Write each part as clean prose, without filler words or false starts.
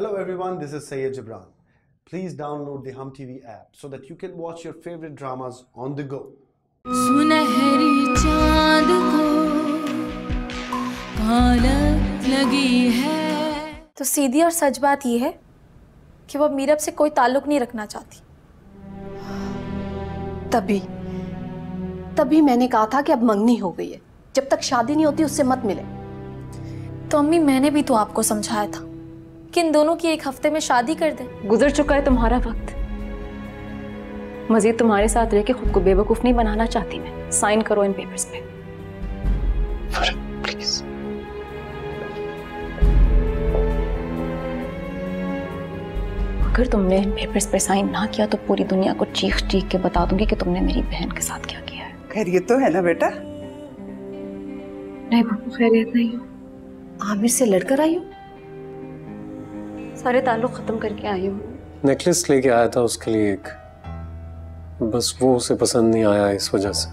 Hello everyone, this is Sayyid Jibran. Please download the HUM TV app so that you can watch your favorite dramas on the go. सुनहरी चाँद को कालक लगी है। तो सीधी और सच बात ये है कि वो मीरब से कोई ताल्लुक नहीं रखना चाहती। तभी मैंने कहा था कि अब मंगनी हो गई है, जब तक शादी नहीं होती उससे मत मिले। तो अम्मी मैंने भी तो आपको समझाया था कि इन दोनों की एक हफ्ते में शादी कर दें। गुजर चुका है तुम्हारा वक्त, मजीद तुम्हारे साथ रहकर खुद को बेवकूफ नहीं बनाना चाहती मैं। साइन करो इन पेपर्स पे। प्लीज। अगर तुमने इन पेपर्स पे साइन ना किया तो पूरी दुनिया को चीख चीख के बता दूंगी कि तुमने मेरी बहन के साथ क्या किया है। खैरियत तो है ना बेटा? नहीं बाबू, खैरियत नहीं हो। आमिर से लड़कर आई हो? सारे ताल्लुक खत्म करके आई हूँ। नेकलेस लेके आया था उसके लिए एक, बस वो उसे पसंद नहीं आया इस वजह से।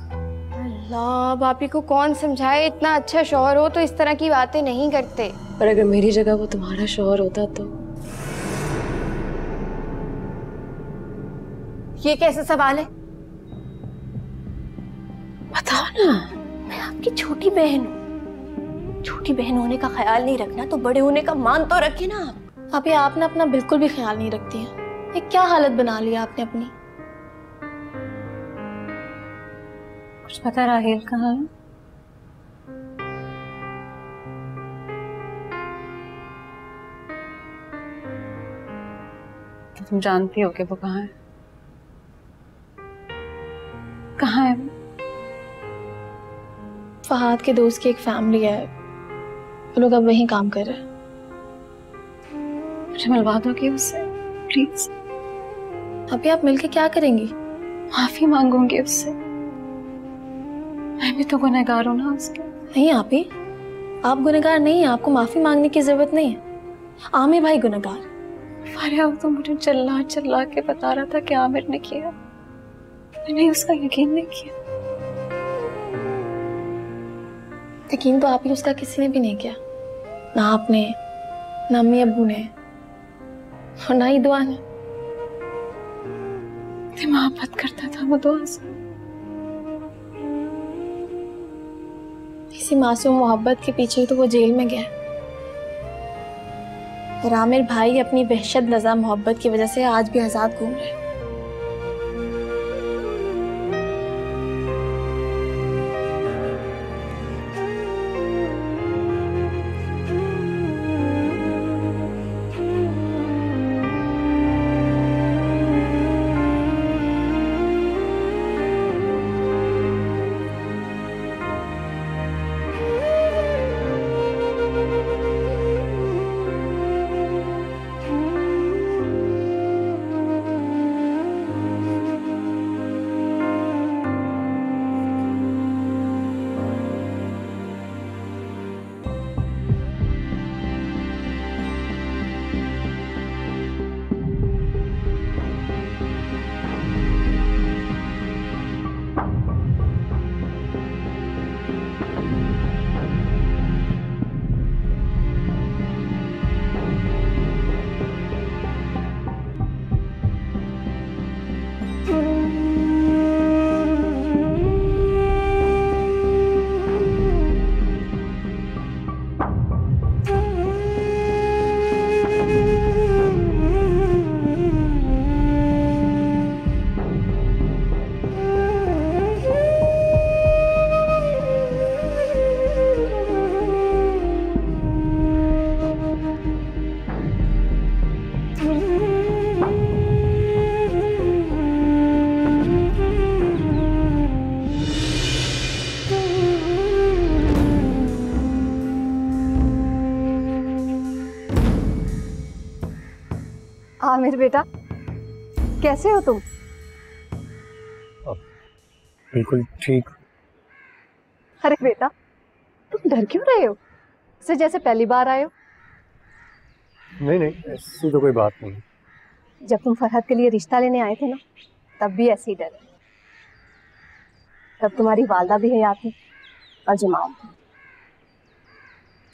अल्लाह, भाभी को कौन समझाए? इतना अच्छा शौहर हो तो इस तरह की बातें नहीं करते। पर अगर मेरी जगह वो तुम्हारा शौहर होता तो। ये कैसा सवाल है? बताओ ना, मैं आपकी छोटी बहन हूँ। छोटी बहन होने का ख्याल नहीं रखना तो बड़े होने का मान तो रखे ना आप। अभी आपने अपना बिल्कुल भी ख्याल नहीं रखती हैं। ये क्या हालत बना लिया आपने अपनी? कुछ पता राहेल कहाँ है? तो तुम जानती हो कि वो कहाँ है? कहाँ है? फहाद के दोस्त की एक फैमिली है, वो लोग अब वहीं काम कर रहे हैं। मुझे मिलवा दोगे उससे प्लीज? अभी आप मिलके क्या करेंगी? माफी मांगूंगी उससे, मैं भी तो गुनहगार हूँ ना उसके। नहीं आपी, आप गुनहगार नहीं है, आपको माफी मांगने की जरूरत नहीं है। आमिर भाई गुनहगार। फारिया तो मुझे चिल्ला चिल्ला के बता रहा था कि आमिर ने किया, मैंने उसका यकीन नहीं किया। यकीन तो आप ही उसका किसी ने भी नहीं किया, ना आपने ना अम्मी अबू ने और ना ही दुआ ने। मोहब्बत करता था वो दुआ से, इसी मासूम मोहब्बत के पीछे ही तो वो जेल में गया। और आमिर भाई अपनी वहशत लजा मोहब्बत की वजह से आज भी आजाद घूम रहे। आमिर बेटा, कैसे हो तुम? बिल्कुल ठीक। अरे बेटा, तुम डर क्यों रहे हो? उससे जैसे पहली बार आए हो। नहीं, ऐसी तो कोई बात नहीं। जब तुम फरहत के लिए रिश्ता लेने आए थे ना, तब भी ऐसे ही डरे। तब तुम्हारी वालदा भी हयात थी और जमाल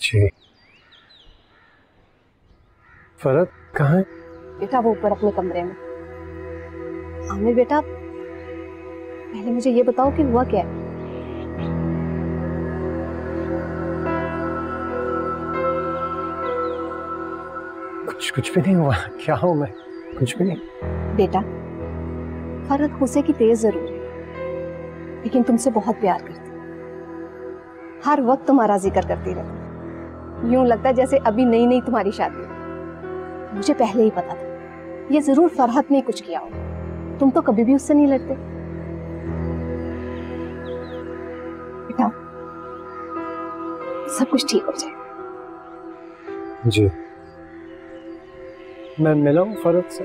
जी। फरहत कहाँ है? बेटा वो ऊपर अपने कमरे में। आमिर बेटा पहले मुझे ये बताओ कि हुआ क्या है? कुछ भी नहीं हुआ। क्या हूँ मैं? कुछ भी नहीं। बेटा फरहत गुस्से की तेज जरूर है लेकिन तुमसे बहुत प्यार करती, हर वक्त तुम्हारा जिक्र करती रहती। यूं लगता है जैसे अभी नई नई तुम्हारी शादी है। मुझे पहले ही पता था ये जरूर फरहत ने कुछ किया होगा। तुम तो कभी भी उससे नहीं लड़ते। बेटा सब कुछ ठीक हो जाए। जी मैं मिला हूँ फरहत से।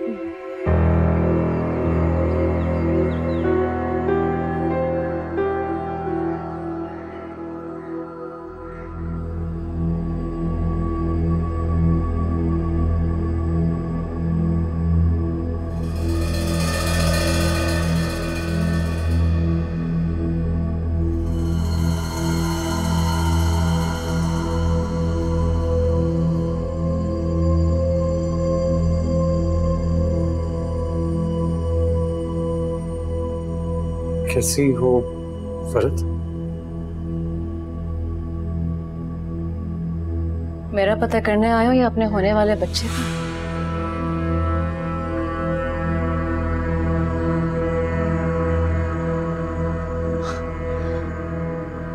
कैसी हो फरहत? मेरा पता करने आए हो या अपने होने वाले बच्चे का?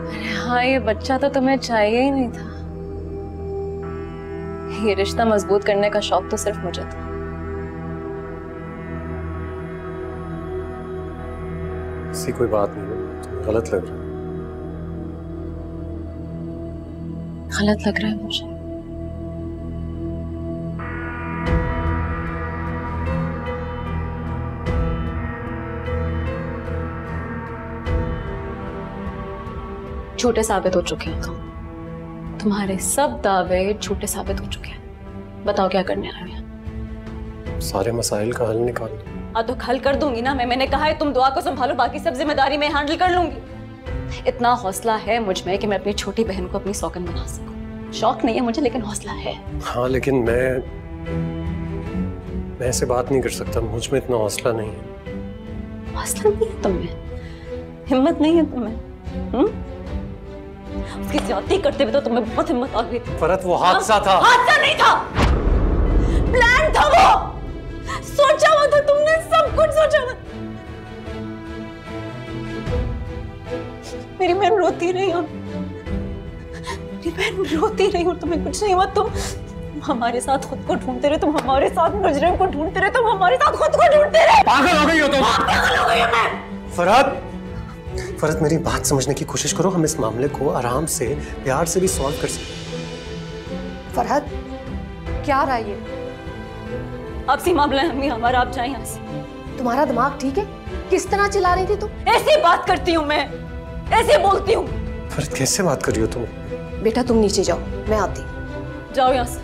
अरे हाँ, ये बच्चा तो तुम्हें चाहिए ही नहीं था। ये रिश्ता मजबूत करने का शौक तो सिर्फ मुझे था। ऐसी कोई बात नहीं, गलत लग रहा है। गलत लग रहा है मुझे। झूठे साबित हो चुके हैं तुम। तुम्हारे सब दावे झूठे साबित हो चुके हैं। बताओ क्या करने आए हैं? सारे मसाइल का हल निकाल। दुख हल कर दूंगी ना मैं। मैंने कहा है तुम दुआ को संभालो, बाकी सब जिम्मेदारी मैं हैंडल कर लूंगी। इतना हौसला है मुझ में कि मैं अपनी छोटी बहन को अपनी सौगन बना सकूं। शौक नहीं है मुझे लेकिन हौसला है। हाँ लेकिन मैं ऐसे बात नहीं कर सकता। मुझ में इतना हौसला नहीं है। हौसला नहीं है तुम्हें? हिम्मत नहीं है तुम्हें? उसकी ज्यादती करते हुए तो तुम्हें बहुत हिम्मत आ गई। फरहत वो हादसा था। हादसा नहीं था, प्लान था। वो सोचा हुआ था, तुमने सब कुछ सोचा था। मेरी बहन रोती रही और तुम्हें कुछ नहीं हुआ। तुम हमारे साथ खुद को ढूंढते रहे, तुम हमारे साथ मुजरिम को ढूंढते रहे, तुम हमारे साथ खुद को ढूंढते रहे। पागल हो गई हो तुम। पागल हो गई मैं। फरहत मेरी बात समझने की कोशिश करो। हम इस मामले को आराम से प्यार से भी सॉल्व कर सकते। फरहत क्या राय है आपसी मामला? हम ही हमारा आप जाए यहाँ से। तुम्हारा दिमाग ठीक है? किस तरह चिल्ला रही थी तुम? ऐसी बात करती हूँ मैं, ऐसे बोलती हूँ। फरहत कैसे बात कर रही हो तुम? बेटा तुम नीचे जाओ, मैं आती। जाओ यहाँ से।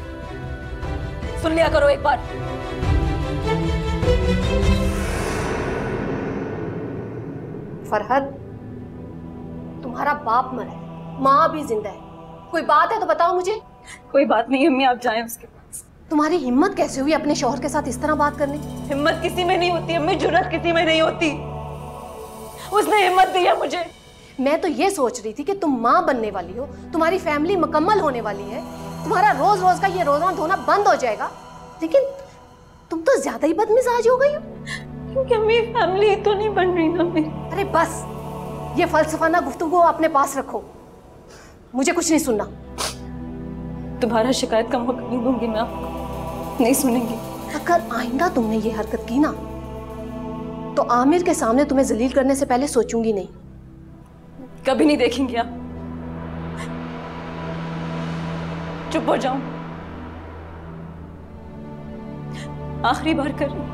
सुन लिया करो एक बार। फरहत तुम्हारा बाप मरा है, माँ भी जिंदा है। कोई बात है तो बताओ मुझे। कोई बात नहीं अम्मी, आप जाए उसके। तुम्हारी हिम्मत कैसे हुई अपने शौहर के साथ इस तरह बात करने? हिम्मत किसी में नहीं होती अम्मी, जुर्रत किसी में नहीं होती। उसने हिम्मत दिया मुझे। मैं तो ये सोच रही थी कि तुम माँ बनने वाली हो, तुम्हारी फैमिली मुकम्मल होने वाली है, तुम्हारा रोज रोज का ये रोना धोना बंद हो जाएगा, लेकिन तुम तो ज्यादा ही बदमिजाज हो गई हो। क्योंकि अम्मी फैमिली तो नहीं बन रही ना मेरी। अरे बस ये फलसफाना गुफ्तगू अपने पास रखो, मुझे कुछ नहीं सुनना। तुम्हारा शिकायत का मौका नहीं दूंगी मैं आपको। नहीं सुनेंगी। अगर आइंदा तुमने ये हरकत की ना तो आमिर के सामने तुम्हें जलील करने से पहले सोचूंगी नहीं। कभी नहीं देखेंगी आप। चुप हो जाऊं, आखिरी बार कर रही।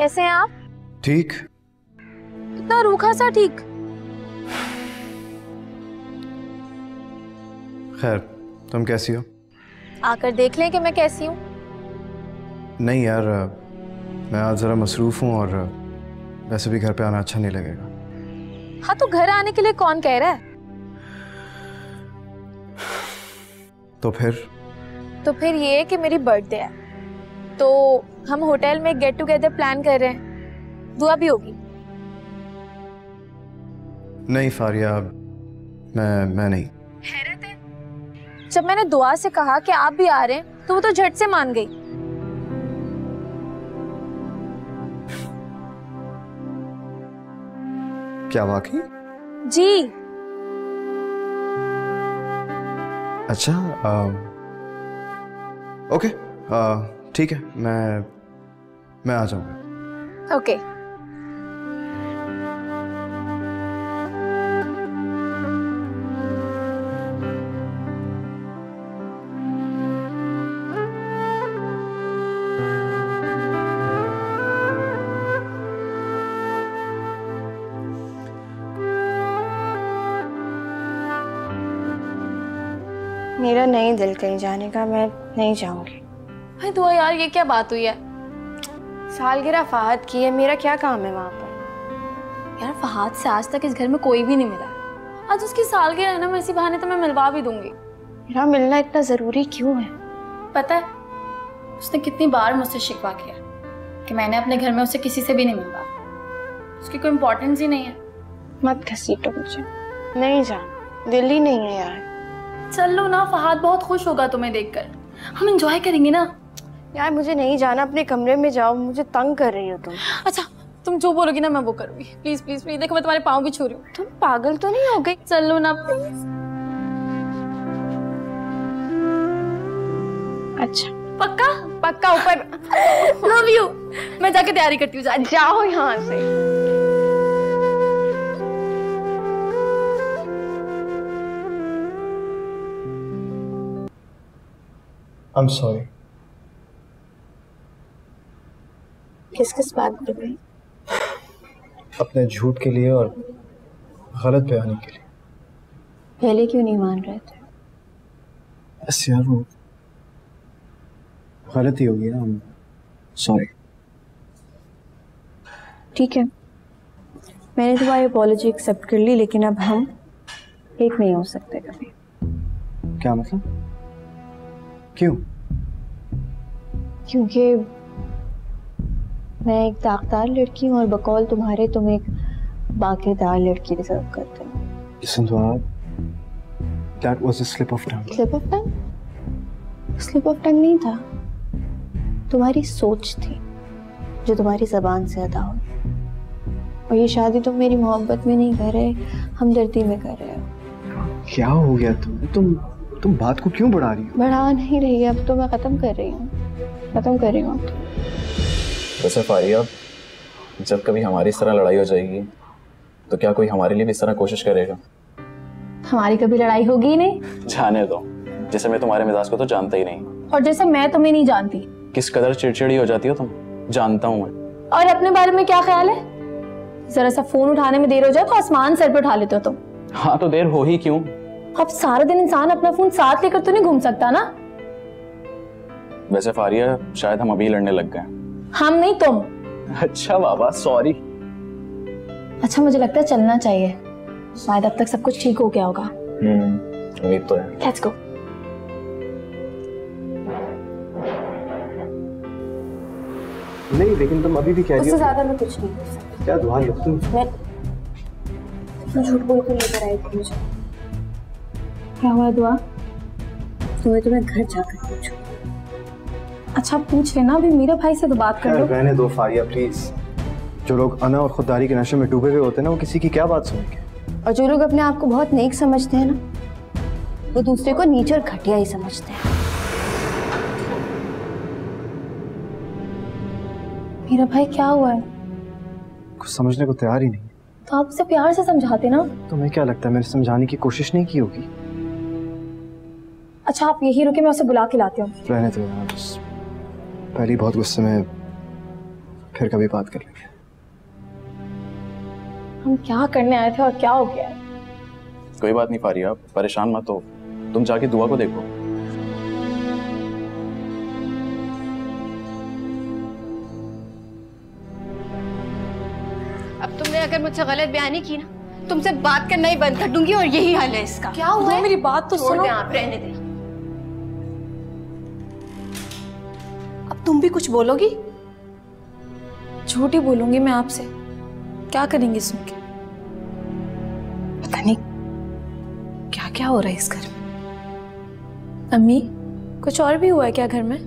कैसे हैं आप? ठीक। इतना रूखा सा ठीक? खैर, तुम कैसी हो? आकर देख लें कि मैं कैसी हूँ। नहीं यार, मैं आज ज़रा मसरूफ़ हूँ और वैसे भी घर पे आना अच्छा नहीं लगेगा। हाँ तो घर आने के लिए कौन कह रहा है? तो फिर ये कि मेरी बर्थडे है, तो हम होटल में गेट टुगेदर प्लान कर रहे हैं, दुआ भी होगी। नहीं फारिया, मैं नहीं। हैरत है, जब मैंने दुआ से कहा कि आप भी आ रहे हैं तो वो तो झट से मान गई। क्या वाकई? जी। अच्छा, ओके, ठीक है, मैं आ जाऊंगा। ओके। मेरा नहीं दिल कहीं जाने का, मैं नहीं जाऊंगी। भाई दुआ यार, ये क्या बात हुई है? सालगिरह फहद की है, मेरा क्या काम है वहाँ पर? यार फहद से आज तक इस घर में कोई भी नहीं मिला। आज उसकी सालगिरह है ना, मैं इसी बहाने तो मैं मिलवा भी दूंगी। मेरा मिलना इतना ज़रूरी क्यों है? पता है उसने कितनी बार मुझसे शिकवा किया कि मैंने अपने घर में उसे किसी से भी नहीं मिलवा, उसकी कोई इम्पोर्टेंस ही नहीं है। मत घसीटो मुझे, नहीं जाना, दिल ही नहीं है यार। चलो ना, फहाद बहुत खुश होगा तुम्हें देखकर, हम एंजॉय करेंगे ना। यार मुझे नहीं जाना, अपने कमरे में जाओ, मुझे तंग कर रही हो तुम। अच्छा तुम जो बोलोगी ना मैं वो करूँगी, प्लीज प्लीज प्लीज। देखो मैं तुम्हारे पाँव भी छू रही हूँ। तुम पागल तो नहीं हो गई? चलो ना प्लीज। अच्छा पक्का? पक्का, ऊपर। Love you. मैं जाके तैयारी करती हूँ। जाओ यहाँ से। I'm sorry. किस बात पे भाई? अपने झूठ के लिए और गलत बयानी के लिए। पहले क्यों नहीं मान रहे थे? बस यार वो गलती हो गई ना, हम सॉरी। ठीक है, मैंने तुम्हारी अपॉलॉजी एक्सेप्ट कर ली, लेकिन अब हम एक नहीं हो सकते कभी। क्या मतलब? क्यों? क्योंकि मैं एक ताकतदार लड़की हूँ और बकौल तुम्हारे तुम एक बाकेदार लड़की डिजर्व करते हो। Listen to her. That was a slip of tongue. Slip of tongue? Slip of tongue नहीं था, तुम्हारी सोच थी जो तुम्हारी जबान से अदा हो। और ये शादी तुम मेरी मोहब्बत में नहीं कर रहे, हमदर्दी में कर रहे हो। क्या हो गया तुम बात को क्यों बढ़ा रही हो? बढ़ा नहीं रही, अब तो मैं खत्म कर रही हूँ। वैसे फारिया, जब कभी हमारी इस तरह लड़ाई हो जाएगी तो क्या कोई हमारे लिए भी इस तरह कोशिश करेगा? हमारी कभी लड़ाई होगी ही नहीं। जाने दो, जैसे मैं तुम्हारे मिजाज को तो जानता ही नहीं, और जैसे मैं तुम्हें नहीं जानती। किस कदर चिड़चिड़ी हो जाती हो तुम, जानता हूँ। और अपने बारे में क्या ख्याल है? जरा सा फोन उठाने में देर हो जाए तो आसमान सर पे उठा लेते हो तुम। हाँ तो देर हो ही क्यों, अब सारा दिन इंसान अपना फोन साथ लेकर तो नहीं घूम सकता ना। वैसे फारिया, शायद हम अभी लड़ने लग गए। हम नहीं तुम। अच्छा बाबा सॉरी। अच्छा मुझे लगता है चलना चाहिए, शायद अब तक सब कुछ ठीक हो गया होगा। उम्मीद तो है। Let's go. नहीं लेकिन तुम अभी भी कह रही हो। उससे ज्यादा मैं कुछ नहीं कर सकती। क्या दुआ लग तुम? मैं झूठ बोल कर लेकर आई थी मुझे। क्या हुआ दुआ? तुम्हें घर जाकर पूछो। अच्छा पूछ लेना, अभी मीरा भाई से तो बात कर लो। रहने दो फारिया प्लीज। जो लोग अना और खुददारी के नशे में डूबे हुए होते हैं ना, वो किसी की क्या बात सुनेंगे। और जो लोग अपने आप को बहुत नेक समझते हैं ना, वो दूसरे को नीच और घटिया ही समझते हैं। मीरा भाई क्या हुआ है? कुछ समझने को तैयार ही नहीं। तो आप उसे प्यार से समझाते ना। तुम्हें क्या लगता है मैंने समझाने की कोशिश नहीं की होगी? अच्छा आप यही रुके, मैं उसे बुला के लाती हूँ। रहने दो, पहले बहुत गुस्से में, फिर कभी बात कर लेंगे। हम क्या करने आए थे और क्या हो गया? कोई बात नहीं फारिया, परेशान मत हो। तुम जाके दुआ को देखो। अब तुमने अगर मुझसे गलत बयानी की ना, तुमसे बात करना ही बंद कर दूंगी और यही हाल है इसका। क्या हुआ है? मेरी बात तो सुनो। आप रहने दे। अब तुम भी कुछ बोलोगी? झूठी बोलूंगी मैं आपसे। क्या करेंगी सुन के? पता नहीं क्या क्या हो रहा है इस घर में। अम्मी, कुछ और भी हुआ है क्या घर में?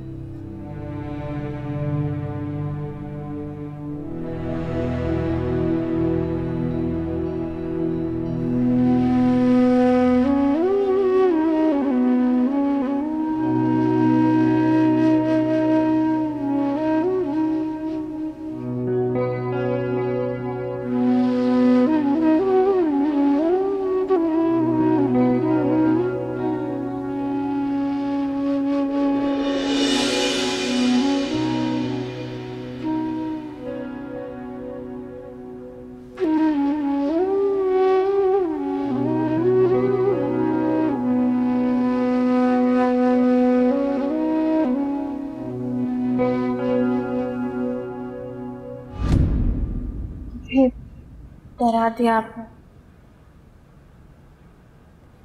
डरा दिया आपने।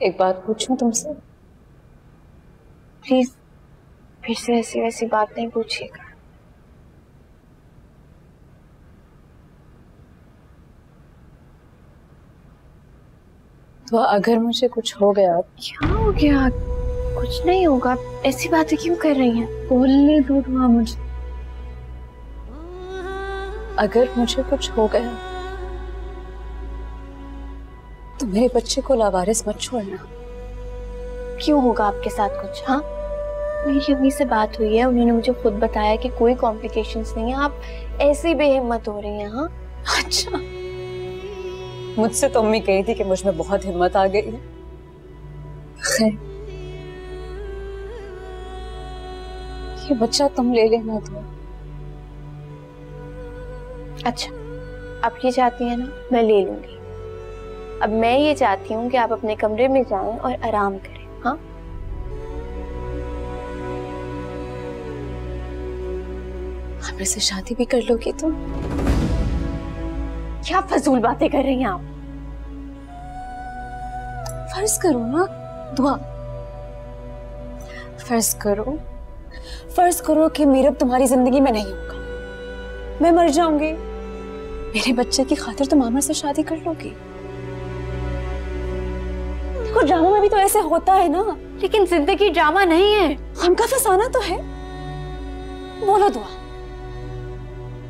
एक बात पूछूं तुमसे? प्लीज फिर से ऐसी वैसी बात नहीं पूछिएगा। तो अगर मुझे कुछ हो गया? क्या हो गया? कुछ नहीं होगा। ऐसी बातें क्यों कर रही हैं? बोलने दो दुआ मुझे। अगर मुझे कुछ हो गया तो मेरे बच्चे को लावारिस मत छोड़ना। क्यों होगा आपके साथ कुछ? हाँ, मेरी अम्मी से बात हुई है, उन्होंने मुझे खुद बताया कि कोई कॉम्प्लिकेशंस नहीं है। आप ऐसी बेहिम्मत हो रही हैं। हाँ अच्छा, मुझसे तो अम्मी कही थी कि मुझ में बहुत हिम्मत आ गई है। खैर ये बच्चा तुम ले लेना तो। अच्छा आप ये चाहती है ना, मैं ले लूंगी। अब मैं ये चाहती हूँ कि आप अपने कमरे में जाएं और आराम करें। हाँ आमिर से शादी भी कर लोगी तुम? क्या फजूल बातें कर रही हैं आप? फर्ज करो ना दुआ, फर्ज करो कि मीरब तुम्हारी जिंदगी में नहीं होगा, मैं मर जाऊंगी, मेरे बच्चे की खातिर तुम आमिर से शादी कर लोगी? देखो ड्रामा में भी तो ऐसे होता है ना। लेकिन जिंदगी ड्रामा नहीं है, हम का फसाना तो है। बोलो दुआ।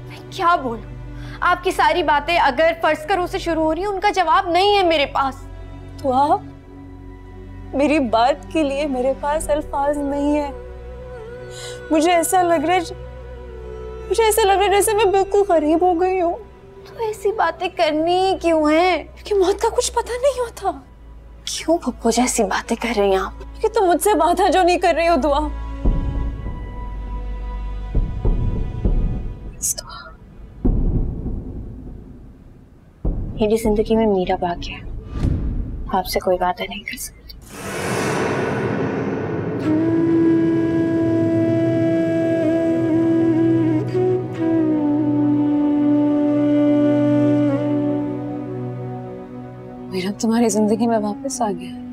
मैं क्या बोलूं? आपकी सारी बातें अगर फर्ज करो से शुरू हो रही है, उनका जवाब नहीं है मेरे पास। दुआ मेरी बात के लिए मेरे पास अल्फाज नहीं है। मुझे ऐसा लग रहा है जैसे मैं बिल्कुल गरीब हो गई हूँ। तो ऐसी बातें करनी क्यों है? क्योंकि मौत का कुछ पता नहीं होता। क्यों पप्पू जैसी बातें कर रही हैं आप? कि तुम मुझसे बाधा जो नहीं कर रही हो दुआ। मेरी जिंदगी में मीरा बाकी है, आपसे कोई वादा नहीं कर सकती। मीरा तुम्हारी जिंदगी में वापस आ गया।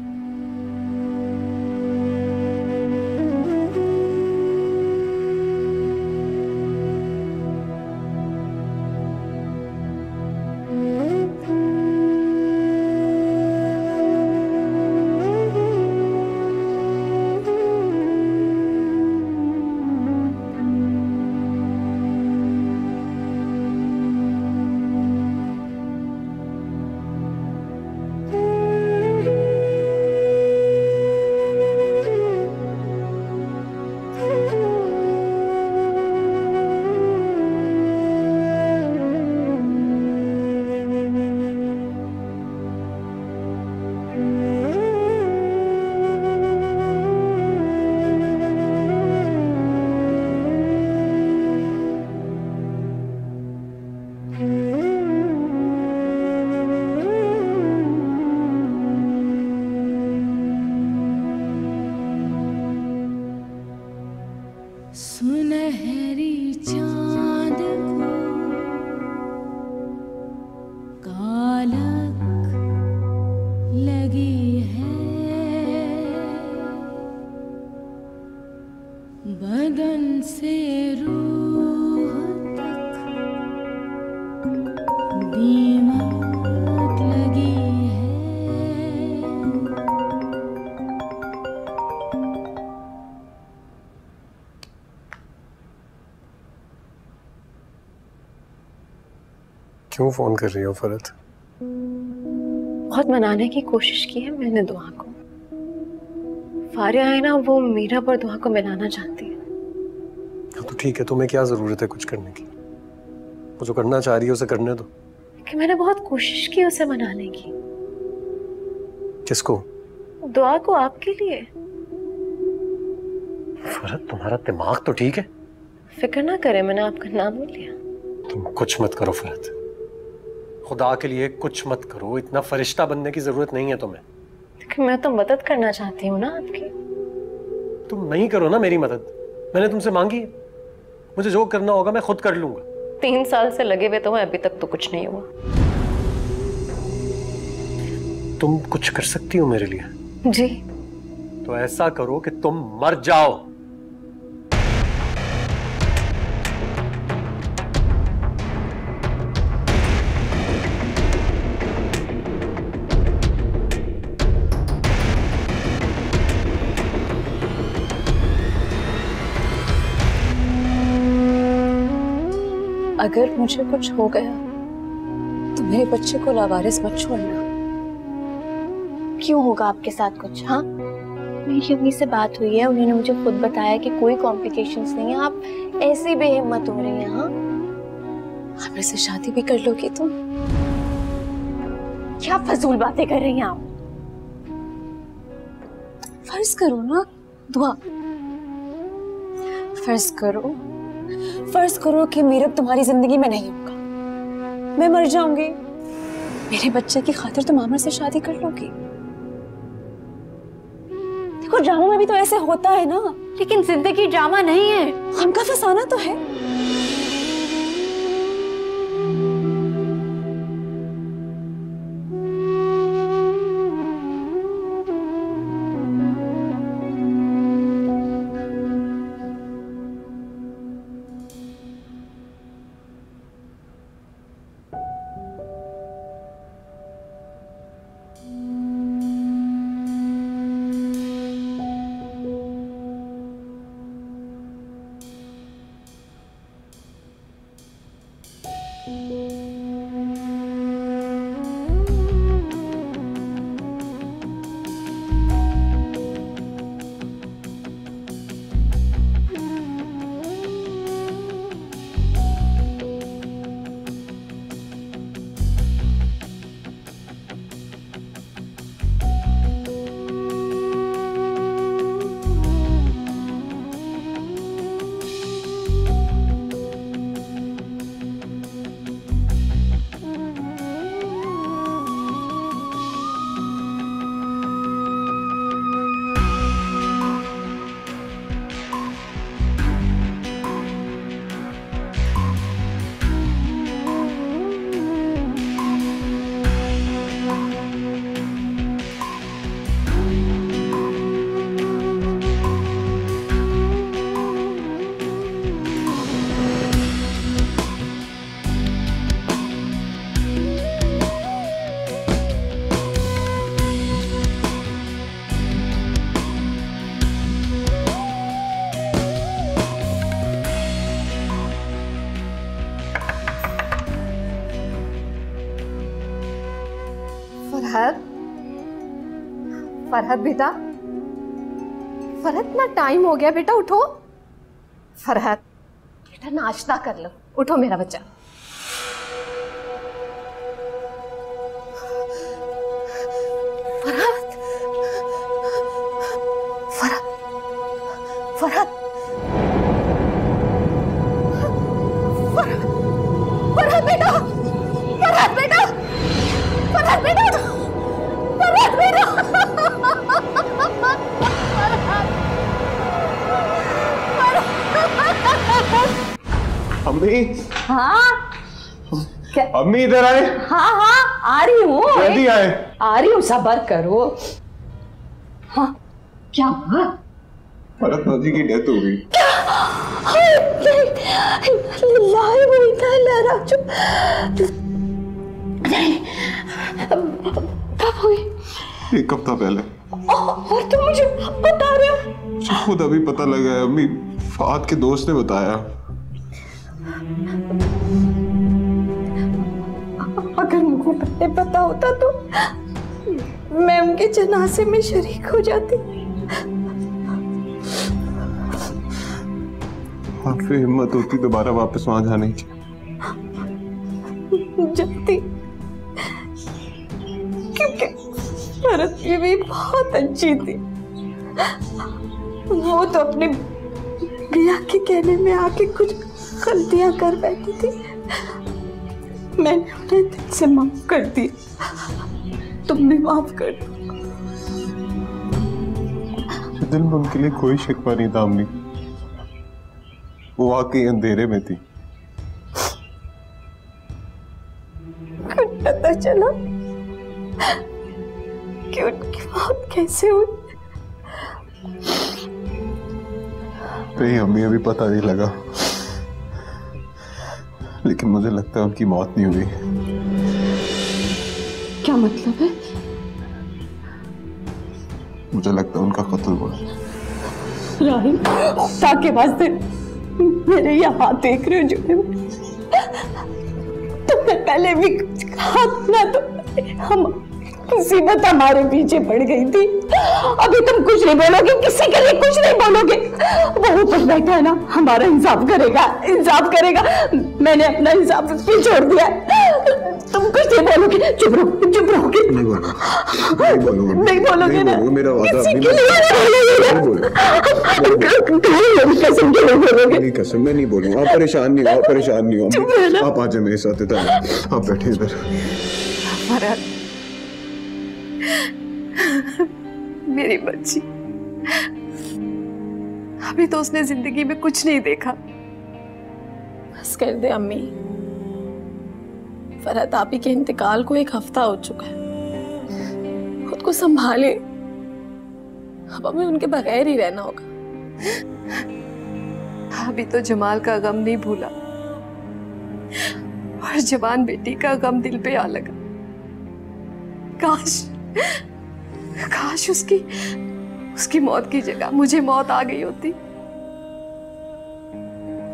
सुनहरी चाँद को कालक लगी है, बदन से रूह तक दीमक लगी क्यों फोन कर रही हो फरहत? बहुत मनाने की कोशिश की है मैंने दुआ को। फारिया है ना, वो मीरा पर दुआ को मिलाना चाहती है। तो ठीक है, तुम्हें क्या जरूरत है कुछ करने की? वो जो करना चाह रही है उसे करने दो। कि मैंने बहुत कोशिश की उसे मनाने की। किसको? दुआ को, आपके लिए। फरहत, तुम्हारा दिमाग तो ठीक है। फिक्र ना करे, मैंने आपका नाम नहीं लिया। तुम कुछ मत करो फरहत, खुदा के लिए कुछ मत करो। इतना फरिश्ता बनने की जरूरत नहीं है तुम्हें। लेकिन मैं तो मदद करना चाहती हूँ ना आपकी। तुम नहीं करो ना मेरी मदद, मैंने तुमसे मांगी है। मुझे जो करना होगा मैं खुद कर लूंगा। 3 साल से लगे हुए तो मैं, अभी तक तो कुछ नहीं हुआ। तुम कुछ कर सकती हो मेरे लिए? जी। तो ऐसा करो कि तुम मर जाओ। अगर मुझे कुछ हो गया तो मेरे बच्चे को लावारिस मत छोड़ना। क्यों होगा आपके साथ कुछ? हाँ, मेरी अम्मी से बात हुई है, उन्होंने मुझे खुद बताया कि कोई कॉम्प्लिकेशंस नहीं है। आप ऐसी बेहिम्मत हो रही हैं। हाँ, आमिर से शादी भी कर लोगी तुम? क्या फजूल बातें कर रही हैं आप? फर्ज करो ना दुआ, फर्ज करो कि मीरब तुम्हारी जिंदगी में नहीं होगा, मैं मर जाऊंगी। मेरे बच्चे की खातिर तुम आमिर से शादी कर लोगी? देखो, ड्रामा में भी तो ऐसे होता है ना। लेकिन जिंदगी ड्रामा नहीं है, हमका फसाना तो है। फरहत बेटा, फरहत ना टाइम हो गया बेटा, उठो। फरहत बेटा, नाश्ता कर लो, उठो मेरा बच्चा। फरहत, फरहत, फरहत, फरहत, फरहत बेटा, फरहत बेटा, फरहत बेटा, फरहत बेटा। Farhat! Farhat! अम्मी। हाँ अम्मी इधर आए। हाँ हाँ आ रही हूँ, आ रही हूँ, सब्र करो। हाँ क्या हुआ? फरहत नदी की डेथ हो गई। कब हुई? एक हफ्ता पहले। और तुम मुझे बता रहे हो? खुद अभी पता लगा है अम्मी, फहद के दोस्त ने बताया। अगर मुझको पहले पता होता तो मैं उनके जनाजे में शरीक हो जाती। आपकी हिम्मत होती दोबारा वापस वहां जाने की? जाती, क्योंकि भारत की भी बहुत अच्छी थी। वो तो अपने बिया के कहने में आके कुछ गलतियां कर बैठी थी। मैंने उन्हें दिल से माफ कर दिया, तुम भी माफ कर दो। दिल में उनके लिए कोई शिकवा नहीं था अम्मी, वो वाकई अंधेरे में थी। पता चला कि उनकी मौत कैसे हुई? नहीं अम्मी अभी पता नहीं लगा, लेकिन मुझे लगता है उनकी मौत नहीं हुई। क्या मतलब है? मुझे लगता है उनका कत्ल हुआ। राहिम खुदा के वास्ते मेरे ये हाथ देख रहे हो जो तुमने पहले भी हाथ ना, तो हम मुसीबत हमारे पीछे पड़ गई थी। अभी तुम कुछ नहीं बोलोगे, किसी के लिए कुछ नहीं बोलोगे। वो ऊपर बैठा है ना, हमारा इंसाफ करेगा, इंसाफ करेगा। मैंने अपना इंसाफ उस पर छोड़ दिया, तुम कुछ नहीं बोलोगे, चुप रहो, चुप रहोगे, नहीं बोलोगे ना, किसी के लिए नहीं बोलोगे, कसम के नहीं बोलोगे। मेरी कसम मैं नहीं बोलूँगा। आप परेशान नहीं हो, आप परेशान नहीं हो, आप आ जाए मेरे साथ, आप बैठे इधर। मेरी बच्ची, अभी तो उसने जिंदगी में कुछ नहीं देखा। बस कर दे अम्मी, फरहत आपी के इंतकाल को एक हफ्ता हो चुका है। खुद को संभाले, अब हमें उनके बगैर ही रहना होगा। अभी तो जमाल का गम नहीं भूला और जवान बेटी का गम दिल पे आ लगा। काश काश उसकी मौत की जगह मुझे मौत आ गई होती।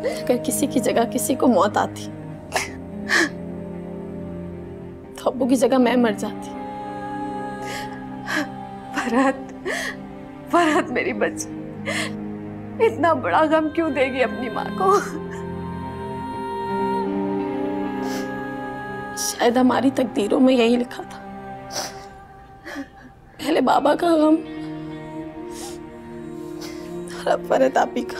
अगर किसी की जगह किसी को मौत आती तो अब्बू की जगह मैं मर जाती। फरहत मेरी बच्ची, इतना बड़ा गम क्यों देगी अपनी माँ को? शायद हमारी तकदीरों में यही लिखा था, पहले बाबा का गम और अब फरहत आपी का।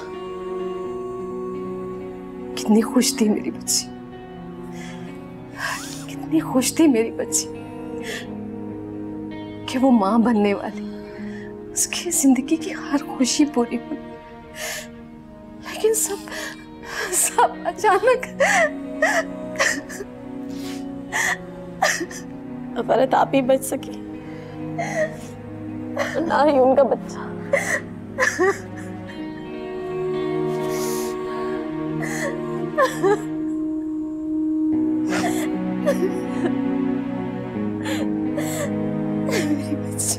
कितनी खुश थी मेरी बच्ची, कितनी खुश थी मेरी बच्ची कि वो माँ बनने वाली, उसकी जिंदगी की हर खुशी पूरी हुई। लेकिन सब अचानक। फरहत आपी बच सकी, ना ही उनका बच्चा। मेरी बच्ची,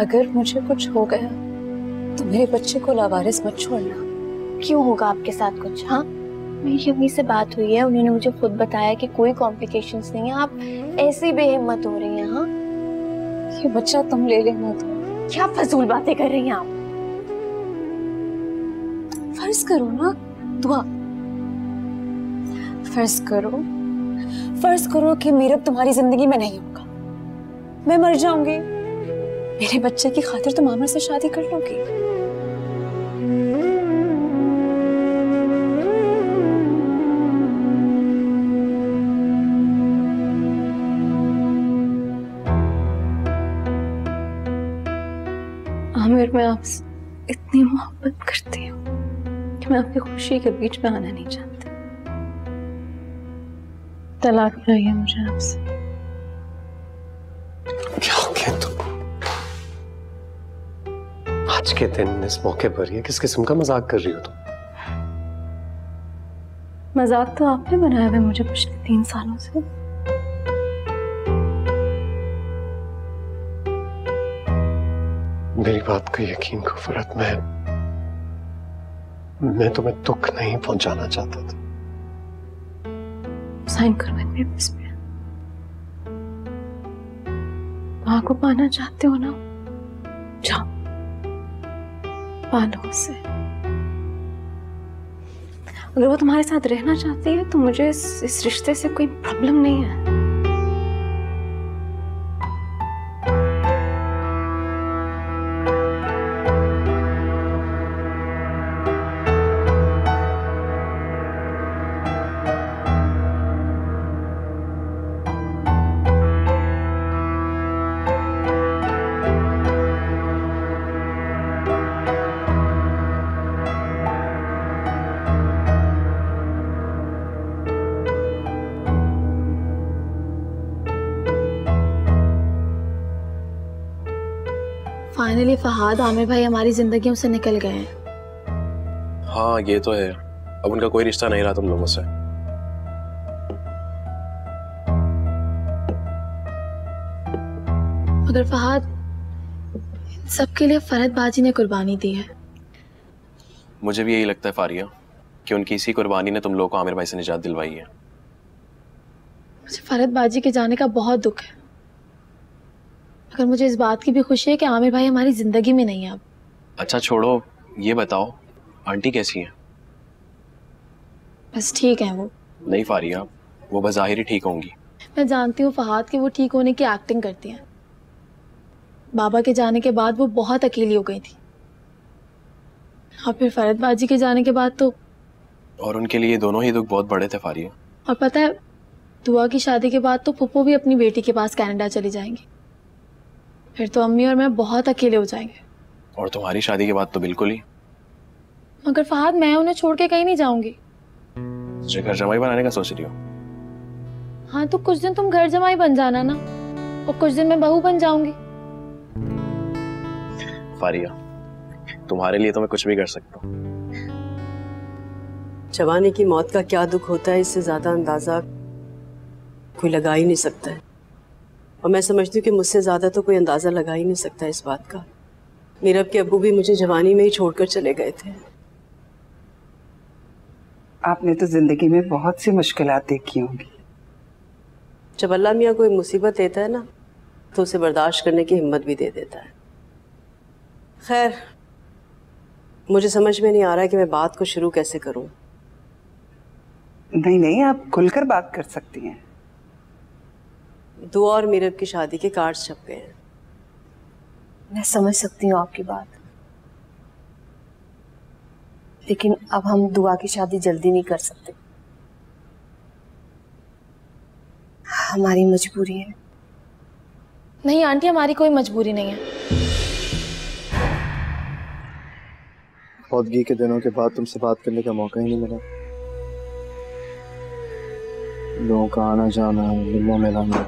अगर मुझे कुछ हो गया तो मेरे बच्चे को लावारिस मत छोड़ना। क्यों होगा आपके साथ कुछ? हाँ मेरी अम्मी से बात हुई है, उन्होंने मुझे खुद बताया कि कोई कॉम्प्लिकेशंस नहीं है। आप ऐसी बेहिम्मत हो रही हैं। हाँ ये बच्चा तुम ले लेना। क्या फजूल बातें कर रही हैं आप? फर्ज करो ना दुआ, फर्ज करो कि मीरब तुम्हारी जिंदगी में नहीं होगा, मैं मर जाऊंगी, मेरे बच्चे की खातिर तुम आमिर से शादी कर लोगी? फिर मैं आपसे इतनी मोहब्बत करती हूँ कि मैं आपकी खुशी के बीच में आना नहीं चाहती। तलाक चाहिए मुझे आपसे। क्या हो गया तुम? आज के दिन इस मौके पर ये किस किस्म का मजाक कर रही हो तुम? मजाक तो आपने बनाया है मुझे पिछले 3 सालों से। मेरी बात को यकीन करो फरहत, मैं तुम्हें दुख नहीं पहुंचाना चाहता था। साइन करवाएं मेरे पेस पे। माँ को पाना चाहते हो ना, जाओ पालो उसे। अगर वो तुम्हारे साथ रहना चाहती है तो मुझे इस रिश्ते से कोई प्रॉब्लम नहीं है। फाइनली फहाद आमिर भाई हमारी जिंदगियों से निकल गए हैं। हाँ ये तो है, अब उनका कोई रिश्ता नहीं रहा तुम लोगों से। मगर फहाद, इन सब के लिए फरहत बाजी ने कुर्बानी दी है। मुझे भी यही लगता है फारिया कि उनकी इसी कुर्बानी ने तुम लोगों को आमिर भाई से निजात दिलवाई है। मुझे फरहत बाजी के जाने का बहुत दुख है, अगर मुझे इस बात की भी खुशी है कि आमिर भाई हमारी जिंदगी में नहीं है अब। अच्छा छोड़ो, ये बताओ आंटी कैसी हैं? बस ठीक हैं वो। नहीं फारिया, वो बज़ाहिर ही ठीक होंगी। मैं जानती हूँ फहाद कि वो ठीक होने की एक्टिंग करती हैं। बाबा के जाने के बाद वो बहुत अकेली हो गई थी, और फिर फरहत बाजी के जाने के बाद तो। और उनके लिए दोनों ही दुख बहुत बड़े थे फारिया। और पता है, दुआ की शादी के बाद तो पुप्पो भी अपनी बेटी के पास कनाडा चली जाएंगी, फिर तो अम्मी और मैं बहुत अकेले हो जाएंगे। और तुम्हारी शादी के बाद तो बिल्कुल ही। मगर फहाद, मैं उन्हें छोड़ के कहीं नहीं जाऊंगी। घर जमाई बनाने का सोच रही हो? हाँ तो कुछ दिन तुम घर जमाई बन जाना ना, और कुछ दिन मैं बहू बन जाऊंगी। फारिया, तुम्हारे लिए तो मैं कुछ भी कर सकता हूँ। जवानी की मौत का क्या दुख होता है, इससे ज्यादा अंदाजा कोई लगा ही नहीं सकता है। और मैं समझती हूँ कि मुझसे ज़्यादा तो कोई अंदाज़ा लगा ही नहीं सकता इस बात का। मीरब के अब्बू भी मुझे जवानी में ही छोड़कर चले गए थे। आपने तो ज़िंदगी में बहुत सी मुश्किलात देखी होंगी। जब अल्लाह मियाँ कोई मुसीबत देता है ना, तो उसे बर्दाश्त करने की हिम्मत भी दे देता है। खैर, मुझे समझ में नहीं आ रहा है कि मैं बात को शुरू कैसे करूँ। नहीं नहीं, आप खुलकर बात कर सकती हैं। दुआ और मीरब की शादी के कार्ड्स छप गए हैं। मैं समझ सकती हूँ आपकी बात, लेकिन अब हम दुआ की शादी जल्दी नहीं कर सकते। हमारी मजबूरी है। नहीं आंटी, हमारी कोई मजबूरी नहीं है। मौतगी के दिनों के बाद तुमसे बात करने का मौका ही नहीं मिला। लोगों का आना जाना, मिलना मिलाना,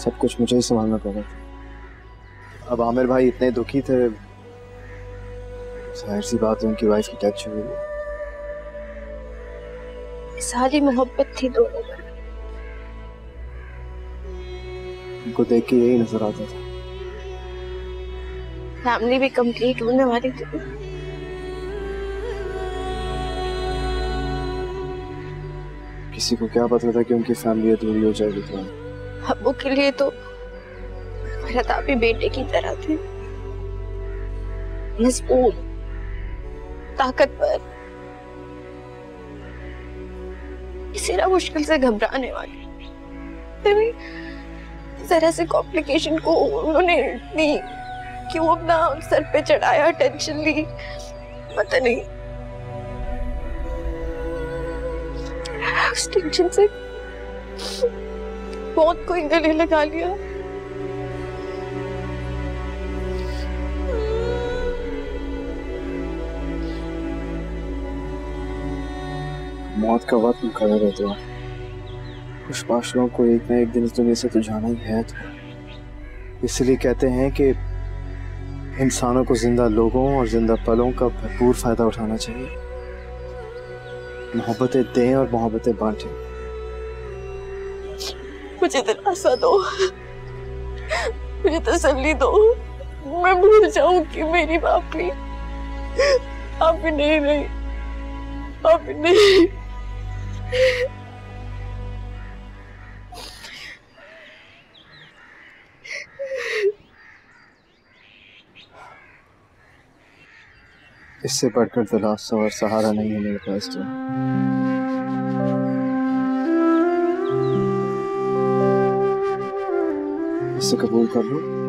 सब कुछ मुझे ही संभालना पड़ा। अब आमिर भाई इतने दुखी थे, जाहिर सी बात है उनकी वाइफ की टच हुई। सारी मोहब्बत थी दोनों में। उनको देख के यही नजर आता था। फैमिली भी कंप्लीट होने वाली थी। किसी को क्या पता था कि उनकी फैमिली अधूरी हो जाएगी। अब्बू के लिए तो फरहत भी बेटे की तरह थे, मजबूत, ताकतवर, सिरा मुश्किल से घबराने वाली। जरा से कॉम्प्लिकेशन को उन्होंने इतनी कि वो अपना सर पे चढ़ाया, टेंशन ली, पता नहीं टेंशन से बहुत कोई गले लगा लिया। मौत का वक्त में खड़ा रहता है। कुछ बादशाहों को एक ना एक दिन इस दुनिया से तो जाना ही है, तो इसलिए कहते हैं कि इंसानों को जिंदा लोगों और जिंदा पलों का भरपूर फ़ायदा उठाना चाहिए। मोहब्बतें दें और मोहब्बतें बांटें। मुझे दिलासा दो, मुझे तसल्ली दो, मैं भूल जाऊं कि मेरी वापी आप नहीं रही, आप नहीं। इससे बढ़कर दिलासा और सहारा नहीं है मेरे पास तो। इसे कबूल कर लो।